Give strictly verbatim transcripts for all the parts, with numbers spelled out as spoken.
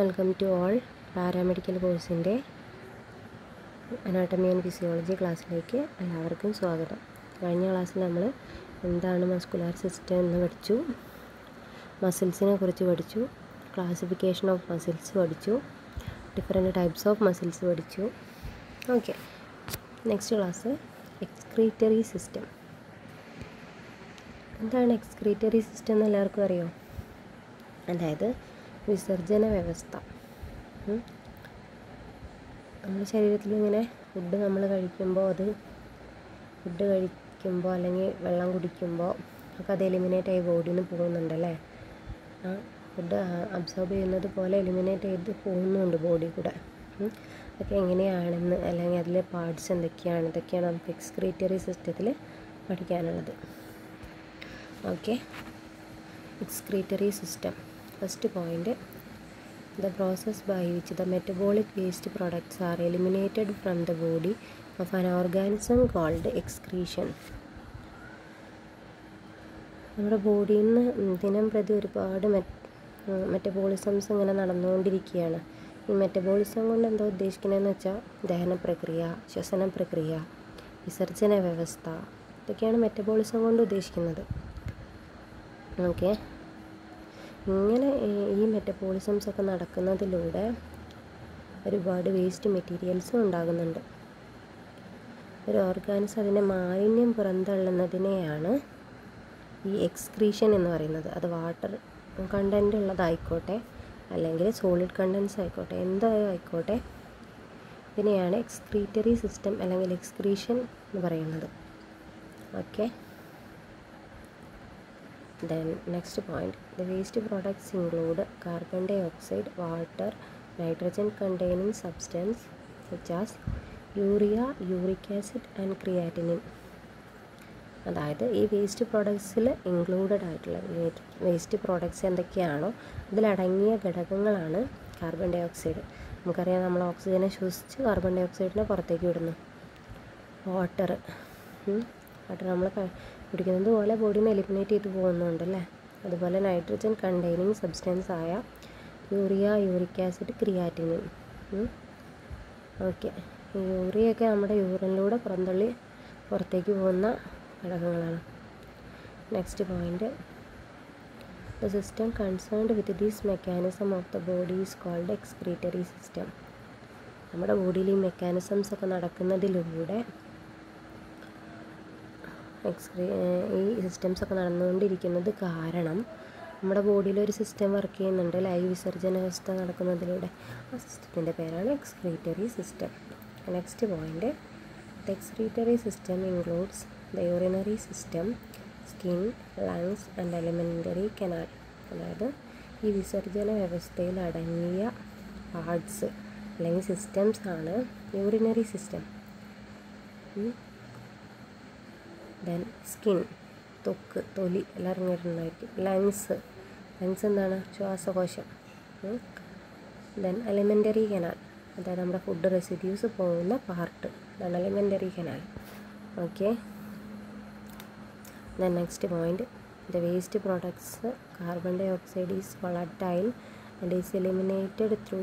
Welcome to all paramedical കോഴ്സിൻ്റെ anatomy and physiology ക്ലാസ്സിലേക്ക് എല്ലാവർക്കും സ്വാഗതം. കഴിഞ്ഞ ക്ലാസ്സിൽ നമ്മൾ എന്താണ് മസ്കുലാർ സിസ്റ്റം എന്ന് പഠിച്ചു, മസിൽസിനെ കുറിച്ച് പഠിച്ചു, ക്ലാസിഫിക്കേഷൻ ഓഫ് മസിൽസ് പഠിച്ചു, ഡിഫറെൻറ്റ് ടൈപ്സ് ഓഫ് മസിൽസ് പഠിച്ചു. Okay, next class excretory system. എന്താണ് എക്സ്ക്രീറ്ററി സിസ്റ്റം എന്ന് എല്ലാവർക്കും അറിയാം. അതായത് വിസർജന വ്യവസ്ഥ. നമ്മുടെ ശരീരത്തിൽ ഇങ്ങനെ ഫുഡ് നമ്മൾ കഴിക്കുമ്പോൾ അത് ഫുഡ് കഴിക്കുമ്പോൾ അല്ലെങ്കിൽ വെള്ളം കുടിക്കുമ്പോൾ ഒക്കെ അത് എലിമിനേറ്റ് ആയി ബോഡിയിൽ നിന്ന് പോകുന്നുണ്ടല്ലേ. ആ ഫുഡ് അബ്സോർബ് ചെയ്യുന്നത് പോലെ എലിമിനേറ്റ് ചെയ്ത് പോകുന്നുണ്ട് ബോഡി കൂടെ. അതൊക്കെ എങ്ങനെയാണെന്ന് അല്ലെങ്കിൽ അതിലെ പാർട്സ് എന്തൊക്കെയാണ്, ഇതൊക്കെയാണ് നമുക്ക് എക്സ്ക്രീറ്ററി സിസ്റ്റത്തിൽ പഠിക്കാനുള്ളത്. Okay, excretory system. First point, the process by which the metabolic waste products are eliminated from the body of an organism called excretion. നമ്മുടെ ബോഡിയിൽ നിന്ന് ദിനം പ്രതി ഒരുപാട് മെറ്റബോളിസംസ് ഇങ്ങനെ നടന്നുകൊണ്ടിരിക്കുകയാണ്. ഈ മെറ്റബോളിസം കൊണ്ട് എന്താ ഉദ്ദേശിക്കുന്നതെന്ന് വെച്ചാൽ ദഹന പ്രക്രിയ, ശ്വസന പ്രക്രിയ, വിസർജന വ്യവസ്ഥ, ഇതൊക്കെയാണ് മെറ്റബോളിസം കൊണ്ട് ഉദ്ദേശിക്കുന്നത്. ഓക്കെ, ഇങ്ങനെ ഈ മെറ്റബോളിസംസ് ഒക്കെ നടക്കുന്നതിലൂടെ ഒരുപാട് വേസ്റ്റ് മെറ്റീരിയൽസും ഉണ്ടാകുന്നുണ്ട്. ഒരു ഓർഗാനിസം അതിൻ്റെ മാലിന്യം പുറന്തള്ളുന്നതിനെയാണ് ഈ എക്സ്ക്രീഷൻ എന്ന് പറയുന്നത്. അത് വാട്ടർ കണ്ടൻ്റ് ഉള്ളതായിക്കോട്ടെ അല്ലെങ്കിൽ സോളിഡ് കണ്ടൻസ് ആയിക്കോട്ടെ, എന്തായിക്കോട്ടെ, ഇതിനെയാണ് എക്സ്ക്രീറ്ററി സിസ്റ്റം അല്ലെങ്കിൽ എക്സ്ക്രീഷൻ എന്ന് പറയുന്നത്. Okay, then next point, the waste products include carbon dioxide, water, nitrogen containing substance such as urea, uric acid and creatinine. അതായത് ഈ വേസ്റ്റ് പ്രോഡക്ട്സിൽ ഇൻക്ലൂഡഡ് ആയിട്ടുള്ള വേസ്റ്റ് പ്രോഡക്ട്സ് എന്തൊക്കെയാണോ അതിലടങ്ങിയ ഘടകങ്ങളാണ് കാർബൺ ഡൈ ഓക്സൈഡ്. നമുക്കറിയാം, നമ്മൾ ഓക്സിജനെ ശ്വസിച്ച് കാർബൺ ഡൈ ഓക്സൈഡിനെ പുറത്തേക്ക് വിടുന്നു. വാട്ടർ വാട്ടർ നമ്മൾ കുടിക്കുന്നത് പോലെ ബോഡിനെ എലിമിനേറ്റ് ചെയ്ത് പോകുന്നുണ്ടല്ലേ. അതുപോലെ നൈട്രജൻ കണ്ടെയ്നിങ് സബ്സ്റ്റൻസ് ആയ urea, uric acid, creatinine. Okay, യൂറിയൊക്കെ നമ്മുടെ യൂറിനിലൂടെ പുറന്തള്ളി പുറത്തേക്ക് പോകുന്ന ഘടകങ്ങളാണ്. Next point, the system concerned with these mechanism of the body is called excretory system. നമ്മുടെ ബോഡിയിൽ ഈ മെക്കാനിസംസ് ഒക്കെ നടക്കുന്നതിലൂടെ എക്സ്ക്രീ ഈ സിസ്റ്റംസ് ഒക്കെ നടന്നുകൊണ്ടിരിക്കുന്നത് കാരണം നമ്മുടെ ബോഡിയിൽ ഒരു സിസ്റ്റം വർക്ക് ചെയ്യുന്നുണ്ട് ലൈവ് വിസർജന വ്യവസ്ഥ നടക്കുന്നതിലൂടെ. ആ സിസ്റ്റത്തിൻ്റെ പേരാണ് excretory system. Next point, the excretory system includes the urinary system, skin, lungs and alimentary canal. അതായത് ഈ വിസർജന വ്യവസ്ഥയിൽ അടങ്ങിയ പാർട്സ് അല്ലെങ്കിൽ സിസ്റ്റംസ് ആണ് യൂറിനറി സിസ്റ്റം. ദെൻ സ്കിൻ, തൊക്ക്, തൊലി എല്ലാം ഇറങ്ങിയിട്ടുണ്ടായിരിക്കും. ലങ്സ് ലങ്സ് എന്താണ്? ശ്വാസകോശം. ദെൻ എലിമെൻ്ററി കനാൽ, അതായത് നമ്മുടെ ഫുഡ് റെസിഡ്യൂസ് പോകുന്ന പാർട്ട്, അതാണ് elementary canal. Okay, then next point, the waste products carbon dioxide is volatile and is eliminated through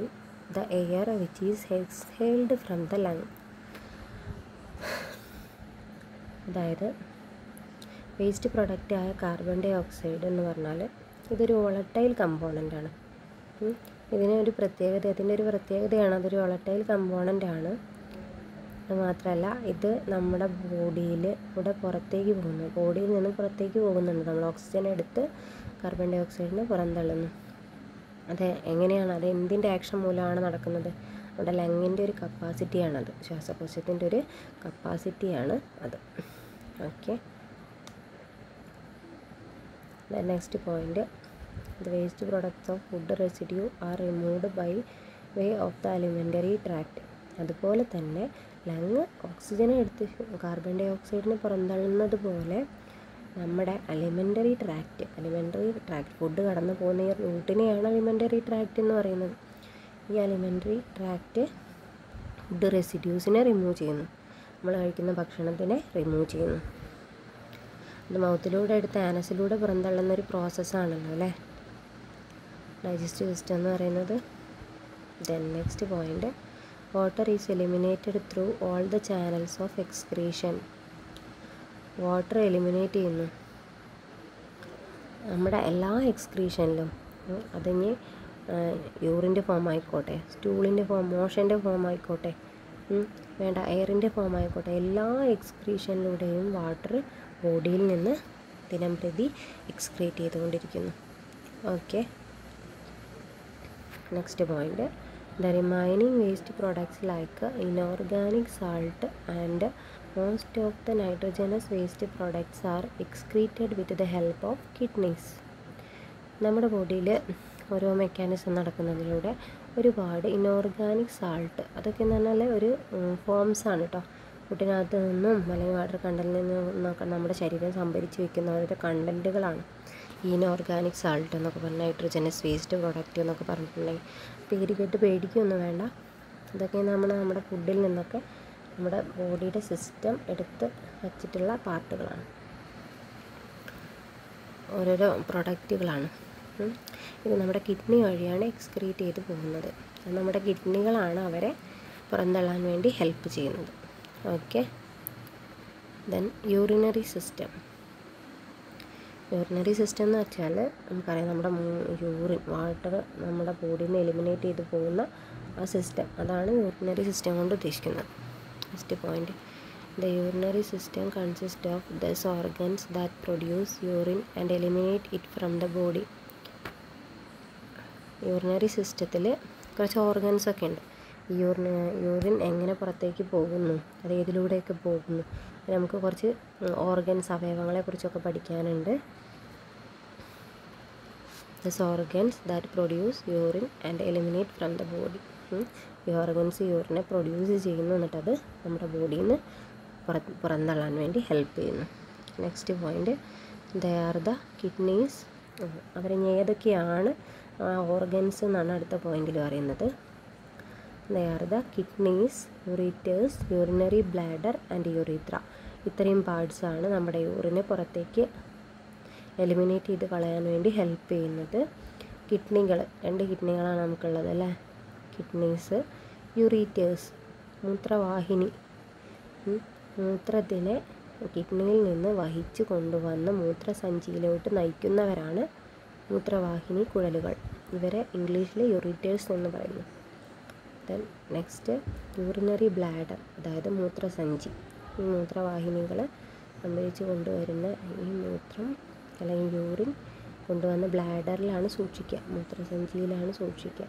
the air which is exhaled from the lung. അതായത് waste പ്രൊഡക്റ്റായ carbon dioxide എന്ന് പറഞ്ഞാൽ ഇതൊരു volatile കമ്പോണൻ്റാണ്. ഇതിനൊരു പ്രത്യേകത, ഇതിൻ്റെ ഒരു പ്രത്യേകതയാണ് അതൊരു വോളട്ടൈൽ കമ്പോണൻ്റാണ്. അത് മാത്രമല്ല, ഇത് നമ്മുടെ ബോഡിയിൽ ഇവിടെ പുറത്തേക്ക് പോകുന്നു, ബോഡിയിൽ നിന്ന് പുറത്തേക്ക് പോകുന്നുണ്ട്. നമ്മൾ ഓക്സിജൻ എടുത്ത് കാർബൺ ഡൈ ഓക്സൈഡിനെ പുറന്തള്ളുന്നു. അത് എങ്ങനെയാണ്, അത് എന്തിൻ്റെ ആക്ഷൻ മൂലമാണ് നടക്കുന്നത്? നമ്മുടെ ലങ്ങിൻ്റെ ഒരു കപ്പാസിറ്റിയാണത്, ശ്വാസകോശത്തിൻ്റെ ഒരു കപ്പാസിറ്റിയാണ് അത്. Okay, next point, the waste products of food residue are removed by way of the alimentary tract. അതുപോലെ തന്നെ ലങ് ഓക്സിജനെ എടുത്ത് കാർബൺ ഡൈ ഓക്സൈഡിനെ പുറന്തള്ളുന്നത് പോലെ നമ്മുടെ alimentary tract alimentary tract food കടന്നു പോകുന്ന ഈ റൂട്ടിനെയാണ് അലിമെൻ്ററി ട്രാക്റ്റ് എന്ന് പറയുന്നത്. ഈ അലിമെൻ്ററി ട്രാക്റ്റ് ഫുഡ് റെസിഡ്യൂസിനെ റിമൂവ് ചെയ്യുന്നു, നമ്മൾ കഴിക്കുന്ന ഭക്ഷണത്തിനെ റിമൂവ് ചെയ്യുന്നു. അത് മൗത്തിലൂടെ എടുത്ത് ആനസിലൂടെ പുറന്തള്ളുന്നൊരു പ്രോസസ്സാണല്ലോ അല്ലേ ഡൈജസ്റ്റീവ് സിസ്റ്റം എന്ന് പറയുന്നത്. Then next point, water is eliminated through all the channels of excretion. Water eliminate ചെയ്യുന്നു നമ്മുടെ എല്ലാ എക്സ്ക്രീഷനിലും, അതിന് യൂറിൻ്റെ ഫോം ആയിക്കോട്ടെ, സ്റ്റൂളിൻ്റെ ഫോം, മോഷൻ്റെ ഫോം ആയിക്കോട്ടെ, വേണ്ട എയറിൻ്റെ ഫോം ആയിക്കോട്ടെ, എല്ലാ എക്സ്ക്രീഷനിലൂടെയും വാട്ടർ ബോഡിയിൽ നിന്ന് ദിനം പ്രതി എക്സ്ക്രീറ്റ് ചെയ്തുകൊണ്ടിരിക്കുന്നു. Okay, next point, the remaining waste products like inorganic salt and most of the nitrogenous waste products are excreted with the help of kidneys. നമ്മുടെ ബോഡിയിൽ ഓരോ മെക്കാനിസം നടക്കുന്നതിലൂടെ ഒരുപാട് ഇനോർഗാനിക് സാൾട്ട്, അതൊക്കെ എന്ന് പറഞ്ഞാൽ ഒരു ഫോംസ് ആണ് കേട്ടോ, കുട്ടിനകത്ത് നിന്നും അല്ലെങ്കിൽ വാട്ടർ കണ്ടലിൽ നിന്നൊക്കെ നമ്മുടെ ശരീരം സംഭരിച്ച് വയ്ക്കുന്ന ഓരോ കണ്ടൻറ്റുകളാണ് ഇനോർഗാനിക് സാൾട്ട് എന്നൊക്കെ പറഞ്ഞാൽ, നൈട്രോജനസ് വേസ്റ്റ് പ്രോഡക്റ്റ് എന്നൊക്കെ പറഞ്ഞിട്ടുണ്ടെങ്കിൽ. പേര് കേട്ട് പേടിക്കൊന്നും വേണ്ട, അതൊക്കെ നമ്മൾ നമ്മുടെ ഫുഡിൽ നിന്നൊക്കെ നമ്മുടെ ബോഡിയുടെ സിസ്റ്റം എടുത്ത് വച്ചിട്ടുള്ള പാർട്ടുകളാണ്, ഓരോരോ പ്രൊഡക്റ്റുകളാണ്. ഇത് നമ്മുടെ കിഡ്നി വഴിയാണ് എക്സ്ക്രീറ്റ് ചെയ്ത് പോകുന്നത്, നമ്മുടെ കിഡ്നികളാണ് അവരെ പുറന്തള്ളാൻ വേണ്ടി ഹെൽപ്പ് ചെയ്യുന്നത്. Okay, then urinary system. Urinary system എന്ന് വെച്ചാൽ നമുക്കറിയാം, നമ്മുടെ യൂറിൻ വാട്ടർ നമ്മുടെ ബോഡിയിൽ നിന്ന് എലിമിനേറ്റ് ചെയ്ത് പോകുന്ന ആ സിസ്റ്റം, അതാണ് യൂറിനറി സിസ്റ്റം കൊണ്ട് ഉദ്ദേശിക്കുന്നത്. Next point, the urinary system consists of those organs that produce urine and eliminate it from the body. Urinary സിസ്റ്റത്തിൽ കുറച്ച് ഓർഗൻസ് ഒക്കെ ഉണ്ട്. യൂറിൻ യൂറിൻ എങ്ങനെ പുറത്തേക്ക് പോകുന്നു, അത് ഏതിലൂടെയൊക്കെ പോകുന്നു, നമുക്ക് കുറച്ച് ഓർഗൻസ് അവയവങ്ങളെക്കുറിച്ചൊക്കെ പഠിക്കാനുണ്ട്. Those organs that produce urine and eliminate from the body. ഈ ഓർഗൻസ് യൂറിനെ പ്രൊഡ്യൂസ് ചെയ്യുന്നു, എന്നിട്ടത് നമ്മുടെ ബോഡിയിൽ നിന്ന് പുറ പുറന്തള്ളാൻ വേണ്ടി ഹെൽപ്പ് ചെയ്യുന്നു. Next point, they are the kidneys. അവരിനി ഏതൊക്കെയാണ് ആ ഓർഗൻസ് എന്നാണ് അടുത്ത പോയിന്റിൽ പറയുന്നത്. They are the kidneys, ureters, urinary bladder and urethra. ഇത്രയും പാർട്സാണ് നമ്മുടെ യൂറിനെ പുറത്തേക്ക് എലിമിനേറ്റ് ചെയ്ത് കളയാൻ വേണ്ടി ഹെൽപ്പ് ചെയ്യുന്നത്. കിഡ്നികൾ, രണ്ട് കിഡ്നികളാണ് നമുക്കുള്ളത് അല്ലേ, കിഡ്നീസ്, യൂറീറ്റേഴ്സ് മൂത്രവാഹിനി, മൂത്രത്തിനെ കിഡ്നിയിൽ നിന്ന് വഹിച്ചു കൊണ്ടുവന്ന് മൂത്രസഞ്ചിയിലോട്ട് നയിക്കുന്നവരാണ് മൂത്രവാഹിനി കുഴലുകൾ. ഇവരെ ഇംഗ്ലീഷിൽ യൂറീറ്റേഴ്സ് എന്ന് പറയുന്നു. ദെൻ നെക്സ്റ്റ്, യൂറിനറി ബ്ലാഡർ, അതായത് മൂത്രസഞ്ചി. ഈ മൂത്രവാഹിനികൾ സംഭരിച്ചു കൊണ്ടുവരുന്ന ഈ മൂത്രം അല്ലെങ്കിൽ യൂറിൻ കൊണ്ടുവന്ന് ബ്ലാഡറിലാണ് സൂക്ഷിക്കുക, മൂത്രസഞ്ചിയിലാണ് സൂക്ഷിക്കുക.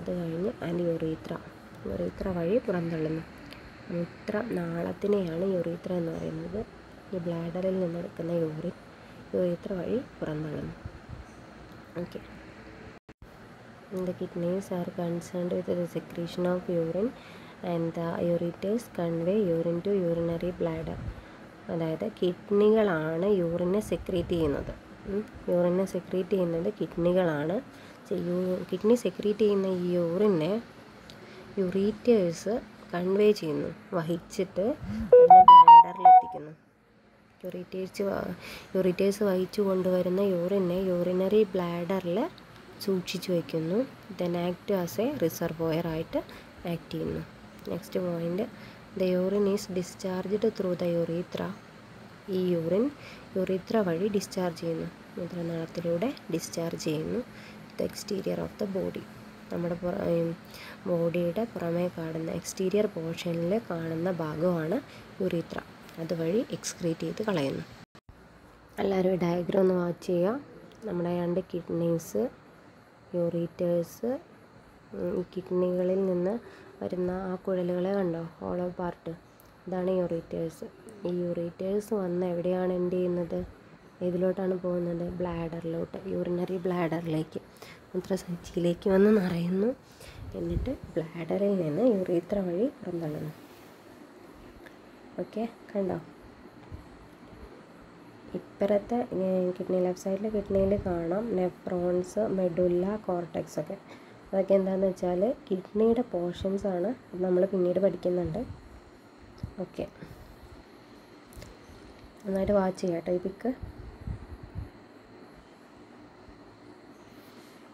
അത് കഴിഞ്ഞ് ആൻഡ് യൂറീത്ര, യൂറീത്ര വഴി പുറന്തള്ളുന്നു. മൂത്ര നാളത്തിനെയാണ് യൂറീത്ര എന്ന് പറയുന്നത്. ഈ ബ്ലാഡറിൽ നിന്നെടുക്കുന്ന യൂറിൻ യൂറീത്ര വഴി പുറന്തള്ളുന്നു. Okay, the kidneys are concerned with the secretion of urine and the ureters convey urine to urinary bladder. അതായത് കിഡ്നികളാണ് യൂറിനെ സെക്രീറ്റ് ചെയ്യുന്നത്. യൂറിനെ സെക്രീറ്റ് ചെയ്യുന്നത് കിഡ്നികളാണ്. യൂ കിഡ്നി സെക്രീറ്റ് ചെയ്യുന്ന ഈ യൂറിനെ യൂറീറ്റേഴ്സ് കൺവേ ചെയ്യുന്നു, വഹിച്ചിട്ട് ബ്ലാഡറിലെത്തിക്കുന്നു. യൂറീറ്റേഴ്സ് യൂറീറ്റേഴ്സ് വഹിച്ചു കൊണ്ടുവരുന്ന യൂറിനെ യൂറിനറി ബ്ലാഡറിൽ സൂക്ഷിച്ചു വയ്ക്കുന്നു. Then act as a reservoir ആയിട്ട് ആക്ട് ചെയ്യുന്നു. Next point, the urine is discharged through the urethra. ഈ യൂറിൻ യൂറീത്ര വഴി ഡിസ്ചാർജ് ചെയ്യുന്നു, മൂത്രനാളത്തിലൂടെ ഡിസ്ചാർജ് ചെയ്യുന്നു. the exterior of the body, നമ്മുടെ ബോഡിയുടെ പുറമേ കാണുന്ന എക്സ്റ്റീരിയർ പോർഷനിൽ കാണുന്ന ഭാഗമാണ് യൂറീത്ര, അതുവഴി എക്സ്ക്രീറ്റ് ചെയ്ത് കളയുന്നു. എല്ലാവരും ഡയഗ്രാം ഒന്ന് വാച്ച് ചെയ്യുക. നമ്മുടെ രണ്ട് കിഡ്നീസ്, യൂറീറ്റേഴ്സ്, ഈ കിഡ്നികളിൽ നിന്ന് വരുന്ന ആ കുഴലുകളെ കണ്ടോ, ഹോളോ പാർട്ട്, ഇതാണ് യൂറീറ്റേഴ്സ്. ഈ യൂറീറ്റേഴ്സ് വന്ന് എവിടെയാണ് എന്ത് ചെയ്യുന്നത്, ഇതിലോട്ടാണ് പോകുന്നത്, ബ്ലാഡറിലോട്ട്, യൂറിനറി ബ്ലാഡറിലേക്ക്, മൂത്രസഞ്ചിയിലേക്ക് വന്ന് നിറയുന്നു. എന്നിട്ട് ബ്ലാഡറിൽ നിന്ന് യൂറീത്ര വഴി പുറന്തള്ളുന്നു. ഓക്കെ, കണ്ടോ, ഇപ്പുറത്തെ കിഡ്നി, ലെഫ്റ്റ് സൈഡിലെ കിഡ്നിയിൽ കാണാം നെഫ്രോൺസ്, മെഡുല്ല, കോർട്ടെക്സ് ഒക്കെ. അതൊക്കെ എന്താണെന്ന് വെച്ചാൽ കിഡ്നിയുടെ പോർഷൻസ് ആണ്, നമ്മൾ പിന്നീട് പഠിക്കുന്നുണ്ട്. ഓക്കെ, നന്നായിട്ട് വാച്ച് ചെയ്യാം കേട്ടോ ഈ പിക്ക്.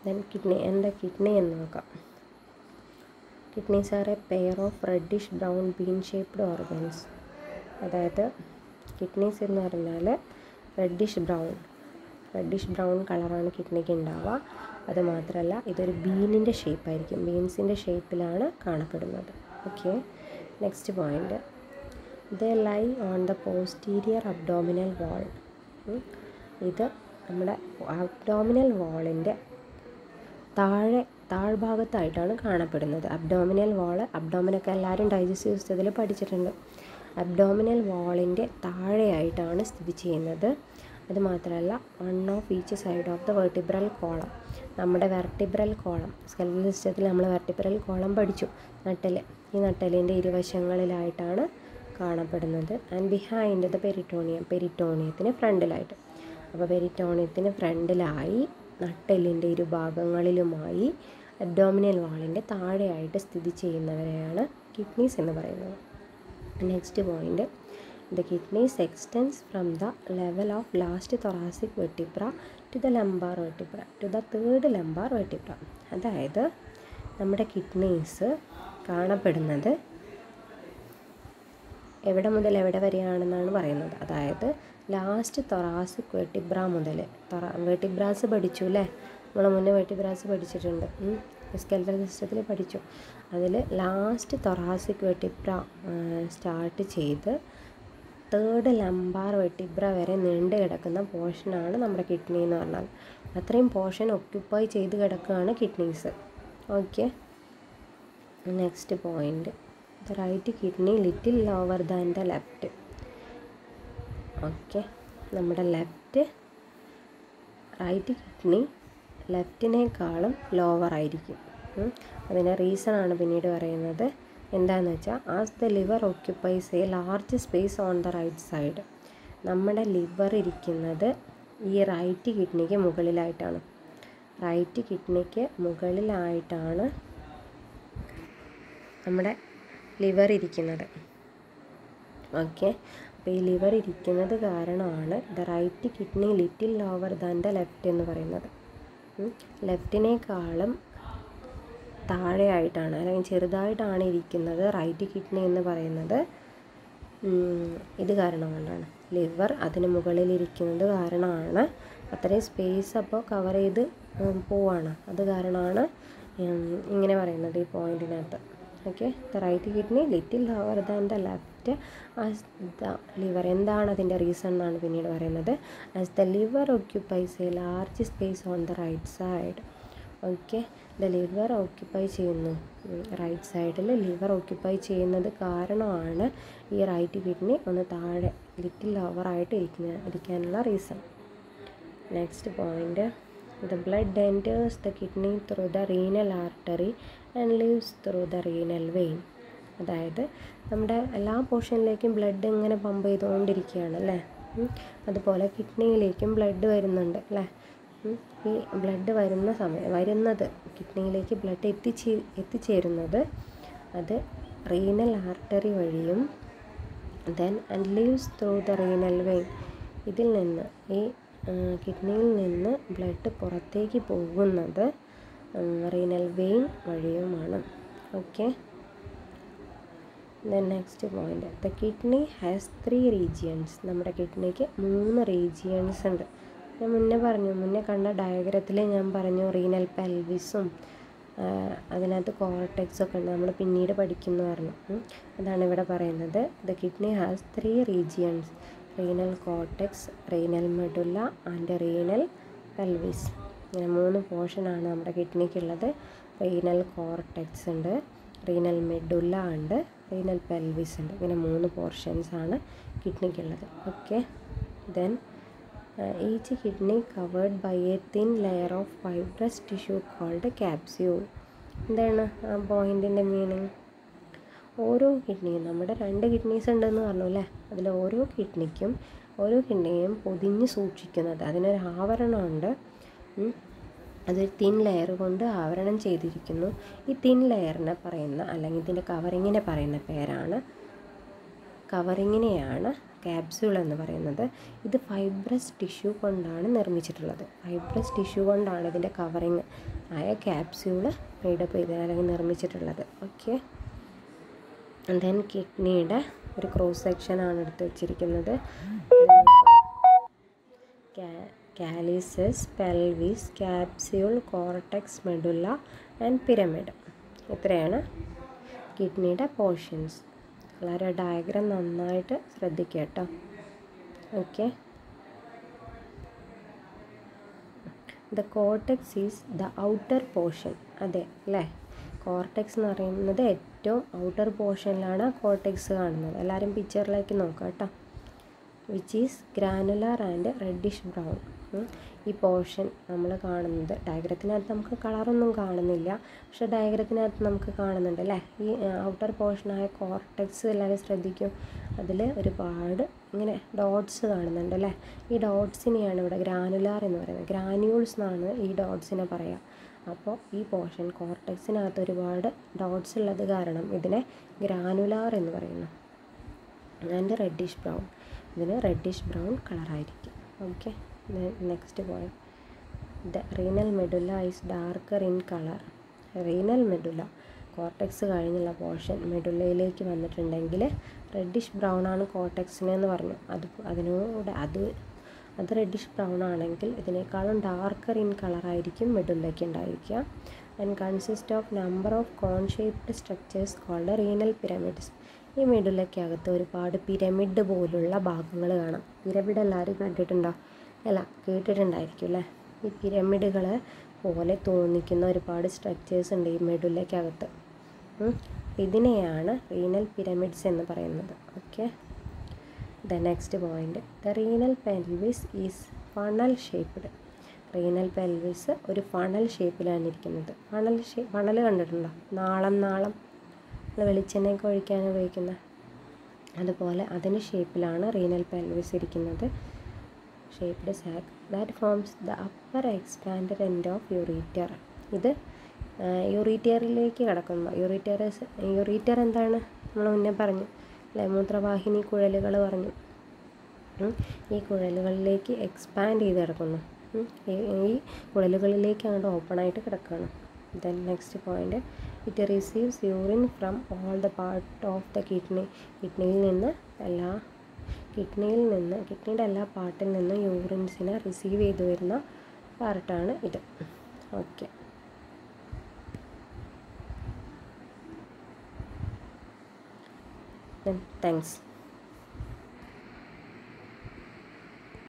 ദെൻ കിഡ്നി, എന്താ കിഡ്നി എന്ന് നോക്കാം. Kidneys are a pair of reddish brown bean shaped organs. That is, kidneys are reddish brown. Reddish brown color is kidney. That is, this is a bean in the shape. Beans in the shape. Okay. Next point. They lie on the posterior abdominal wall. Hmm? This is the abdominal wall. In the താഴെ താഴ്ഭാഗത്തായിട്ടാണ് കാണപ്പെടുന്നത് abdominal വാൾ അബ്ഡോമിനൊക്കെ എല്ലാവരും digest ചെയ്തതിൽ പഠിച്ചിട്ടുണ്ട് abdominal വാളിന്റെ താഴെയായിട്ടാണ് സ്ഥിതി ചെയ്യുന്നത് അത് മാത്രമല്ല one of each side of the vertebral column നമ്മുടെ വെർട്ടിബ്രൽ കോളം സ്കെൽട്ടൽ സിസ്റ്റത്തിൽ നമ്മൾ വെർട്ടിബ്രൽ കോളം പഠിച്ചു നട്ടെല്ല് ഈ നട്ടെല്ലിന്റെ ഇരുവശങ്ങളിലായിട്ടാണ് കാണപ്പെടുന്നത് ആൻഡ് ബിഹൈൻഡ് ദി പെരിറ്റോണിയം പെരിറ്റോണിയത്തിനെ ഫ്രണ്ടിലായിട്ട് അപ്പോൾ പെരിറ്റോണിയത്തിനെ ഫ്രണ്ടിലായി നട്ടെല്ലിന്റെ ഇരു ഭാഗങ്ങളിലുമായി അബ്ഡോമിനൽ വാളിന്റെ താഴെയായിട്ട് സ്ഥിതി ചെയ്യുന്നവരെയാണ് കിഡ്നീസ് എന്ന് പറയുന്നത്. Next point the kidneys extends from the level of last thoracic vertebra to the lumbar vertebra to the third lumbar vertebra. അതായത് നമ്മുടെ കിഡ്നീസ് കാണപ്പെടുന്നത് എവിടെ മുതൽ എവിടെ വരെയാണെന്നാണ് പറയുന്നത്. അതായത് ലാസ്റ്റ് thoracic vertebra മുതൽ vertebraes പഠിച്ചു അല്ലേ, നമ്മൾ മുന്നേ vertebraes പഠിച്ചിട്ടുണ്ട്, skeletal systemത്തിൽ പഠിച്ചു. അതിൽ ലാസ്റ്റ് thoracic vertebra സ്റ്റാർട്ട് ചെയ്ത് തേർഡ് lumbar vertebra വരെ നീണ്ടു കിടക്കുന്ന പോർഷനാണ് നമ്മുടെ കിഡ്നി എന്ന് പറഞ്ഞാൽ. അത്രയും പോർഷൻ ഒക്യുപ്പൈ ചെയ്ത് കിടക്കുകയാണ് kidneys. Okay, next point the right kidney little lower than the left. Okay, നമ്മുടെ ലെഫ്റ്റ് റൈറ്റ് കിഡ്നി ലെഫ്റ്റിനേക്കാളും ലോവർ ആയിരിക്കും. അതിൻ്റെ റീസണാണ് പിന്നീട് പറയുന്നത്. എന്താണെന്ന് വെച്ചാൽ as the liver occupies a large space on the right side, നമ്മുടെ ലിവർ ഇരിക്കുന്നത് ഈ റൈറ്റ് കിഡ്നിക്ക് മുകളിലായിട്ടാണ്. റൈറ്റ് കിഡ്നിക്ക് മുകളിലായിട്ടാണ് നമ്മുടെ ലിവർ ഇരിക്കുന്നത്. ഓക്കെ, അപ്പോൾ ഈ ലിവർ ഇരിക്കുന്നത് കാരണമാണ് the right kidney little lower than the left എന്ന് പറയുന്നത്. ലെഫ്റ്റിനേക്കാളും താഴെയായിട്ടാണ് അല്ലെങ്കിൽ ചെറുതായിട്ടാണ് ഇരിക്കുന്നത് റൈറ്റ് കിഡ്നി എന്ന് പറയുന്നത്. ഇത് കാരണം കൊണ്ടാണ് ലിവർ അതിന് മുകളിലിരിക്കുന്നത് കാരണമാണ് അത്രയും സ്പേസ് അപ്പോൾ കവർ ചെയ്ത് പോവാണ്. അത് കാരണമാണ് ഇങ്ങനെ പറയുന്നത് ഈ പോയിന്റിനകത്ത്. Okay, the right kidney little lower than the left as the liver, എന്താണ് അതിൻ്റെ റീസൺ എന്നാണ് പിന്നീട് പറയുന്നത്. As the liver occupies a large space on the right side. Okay, the liver occupy ചെയ്യുന്നു റൈറ്റ് സൈഡിൽ ലിവർ ഓക്യുപ്പൈ ചെയ്യുന്നത് കാരണമാണ് ഈ റൈറ്റ് കിഡ്നി ഒന്ന് താഴെ ലിറ്റിൽ ലോവറായിട്ട് ഇരിക്കുന്ന ഇരിക്കാനുള്ള reason. Next point the blood enters the kidney through the renal artery and leaves through the renal vein. അതായത് നമ്മുടെ എല്ലാ പോർഷനിലേക്കും ബ്ലഡ് ഇങ്ങനെ പമ്പ് ചെയ്തുകൊണ്ടിരിക്കുകയാണ് അല്ലേ, അതുപോലെ കിഡ്നിയിലേക്കും ബ്ലഡ് വരുന്നുണ്ട് അല്ലേ. ഈ ബ്ലഡ് വരുന്ന സമയം വരുന്നത് കിഡ്നിയിലേക്ക് ബ്ലഡ് എത്തിച്ചേ എത്തിച്ചേരുന്നത് അത് റീനൽ ആർട്ടറി വഴിയും then and leaves through the renal vein. ഇതിൽ നിന്ന് ഈ കിഡ്നിയിൽ നിന്ന് ബ്ലഡ് പുറത്തേക്ക് പോകുന്നത് റീനൽ വെയിൻ വഴിയുമാണ്. Okay, then next point the kidney has three regions. നമ്മുടെ കിഡ്നിക്ക് മൂന്ന് റീജിയൻസ് ഉണ്ട്. ഞാൻ മുന്നേ പറഞ്ഞു, മുന്നേ കണ്ട ഡയഗ്രത്തിൽ ഞാൻ പറഞ്ഞു റീനൽ പെൽവിസും അതിനകത്ത് കോർട്ടെക്സ് ഒക്കെ ഉണ്ട്, നമ്മൾ പിന്നീട് പഠിക്കുന്നു പറഞ്ഞു. അതാണ് ഇവിടെ പറയുന്നത് the kidney has three regions renal cortex, renal medulla and renal pelvis. ഇങ്ങനെ മൂന്ന് പോർഷനാണ് നമ്മുടെ കിഡ്നിക്കുള്ളത്. റീനൽ കോർട്ടെക്സ് ഉണ്ട്, റീനൽ മെഡുല്ല ഉണ്ട്, റീനൽ പെൽവിസ് ഉണ്ട്. ഇങ്ങനെ മൂന്ന് പോർഷൻസ് ആണ് കിഡ്നിക്കുള്ളത്. Okay, then each kidney covered by a thin layer of fibrous tissue called capsule. എന്താണ് ആ പോയിൻറ്റിൻ്റെ മീനിങ്? ഓരോ കിഡ്നിയും, നമ്മുടെ രണ്ട് കിഡ്നീസ് ഉണ്ടെന്ന് പറഞ്ഞു അല്ലേ, അതിൽ ഓരോ കിഡ്നിക്കും ഓരോ കിഡ്നിയും പൊതിഞ്ഞ് സൂക്ഷിക്കുന്നത് അതിനൊരു ആവരണമുണ്ട്. അതൊരു തിൻ ലെയർ കൊണ്ട് ആവരണം ചെയ്തിരിക്കുന്നു. ഈ തിൻ ലെയറിനെ പറയുന്ന അല്ലെങ്കിൽ ഇതിൻ്റെ കവറിങ്ങിനെ പറയുന്ന പേരാണ്, കവറിങ്ങിനെയാണ് ക്യാപ്സ്യൂൾ എന്ന് പറയുന്നത്. ഇത് ഫൈബ്രസ് ടിഷ്യൂ കൊണ്ടാണ് നിർമ്മിച്ചിട്ടുള്ളത്. ഫൈബ്രസ് ടിഷ്യൂ കൊണ്ടാണ് ഇതിൻ്റെ കവറിങ് ആയ capsule made up ചെയ്ത അല്ലെങ്കിൽ നിർമ്മിച്ചിട്ടുള്ളത് ഓക്കേ and then kidney യുടെ ഒരു cross section ആണ് എടുത്തു വെച്ചിരിക്കുന്നത് calluses pelvis capsule cortex medulla and pyramid ഇത്രയാണ് kidney യുടെ portions വളരെ ഡയഗ്രം നന്നായിട്ട് ശ്രദ്ധിക്കുക ട്ടോ okay. The cortex is the outer portion. Ade, le. Cortex na reyna de etto outer portion lana cortex gaanna. Ellarim picture like nokata. Which is granular and reddish brown. Hmm. E portion namala gaanna. Diagrathinath namukku color onnum gaanilla. Psha diagrathinath namukku gaanunde le. E outer portion aaya cortex ellarum shraddhikku. Adile oru paadu Ingane dots കാണുന്നുണ്ട് ല്ലേ ഈ ഡോട്ട്സിനെയാണ് ഇവിടെ granular എന്ന് പറയുന്നത് granules എന്നാണ് ഈ ഡോട്ട്സിനെ പറയാ അപ്പോൾ ഈ പോർഷൻ കോർട്ടെക്സിനകത്ത് ഒരുപാട് ഡോട്ട്സ് ഉള്ളത് കാരണം ഇതിനെ ഗ്രാനുലാർ എന്ന് പറയുന്നു and reddish brown ഇതിന് reddish brown കളർ ആയിരിക്കും ഓക്കേ നെക്സ്റ്റ് പോയി the renal medulla is darker in color renal medulla cortex കഴിഞ്ഞുള്ള പോർഷൻ മെഡുല്ലയിലേക്ക് വന്നിട്ടുണ്ടെങ്കിൽ റെഡിഷ് ബ്രൗൺ ആണ് കോർട്ടെക്സിനെ എന്ന് പറഞ്ഞു അത് അതിനോട് അത് അത് റെഡിഷ് ബ്രൗൺ ആണെങ്കിൽ ഇതിനേക്കാളും ഡാർക്കർ ഇൻ കളർ ആയിരിക്കും മെഡുല്ലയ്ക്ക് ഉണ്ടായിരിക്കുക and consist of number of cone shaped structures called renal pyramids ഈ മെഡുല്ലയ്ക്കകത്ത് ഒരുപാട് പിരമിഡ് പോലുള്ള ഭാഗങ്ങൾ കാണാം പിരമിഡ് എല്ലാവരും കണ്ടിട്ടുണ്ടോ അല്ല കേട്ടിട്ടുണ്ടായിരിക്കും അല്ലേ ഈ പിരമിഡുകൾ പോലെ തോന്നിക്കുന്ന ഒരുപാട് സ്ട്രക്ചേഴ്സ് ഉണ്ട് ഈ മെഡുല്ലയ്ക്കകത്ത് ഇതിനെയാണ് റീനൽ പിരമിഡ്സ് എന്ന് പറയുന്നത് okay the next point the renal pelvis is funnel shaped renal pelvis ഒരു ഫണൽ ഷേപ്പിലാണ് ഇരിക്കുന്നത് ഫണൽ ഷേപ്പ് ഫണൽ കണ്ടിട്ടുണ്ടോ നാളം നാളം വെളിച്ചെണ്ണയൊക്കെ ഒഴിക്കാൻ ഉപയോഗിക്കുന്ന അതുപോലെ അതിൻ്റെ ഷേപ്പിലാണ് റീനൽ പെൽവിസ് ഇരിക്കുന്നത് shaped sac that forms the upper expanded end of ureter ഇത് യൂറീറ്ററിലേക്ക് കടക്കുന്നു യൂറീറ്റർ യൂറീറ്റർ എന്താണ് നമ്മൾ മുന്നേ പറഞ്ഞു അല്ലേ മൂത്രവാഹിനി കുഴലുകൾ പറഞ്ഞു ഈ കുഴലുകളിലേക്ക് എക്സ്പാൻഡ് ചെയ്ത് കിടക്കുന്നു ഈ കുഴലുകളിലേക്ക് അങ്ങോട്ട് ഓപ്പണായിട്ട് കിടക്കുകയാണ് then next point it receives urine from all the part of the kidney കിഡ്നിയിൽ നിന്ന് എല്ലാ കിഡ്നിയിൽ നിന്ന് കിഡ്നിയുടെ എല്ലാ പാർട്ടിൽ നിന്നും യൂറിൻസിനെ റിസീവ് ചെയ്തു വരുന്ന പാർട്ടാണ് ഇത് ഓക്കെ താങ്ക്സ്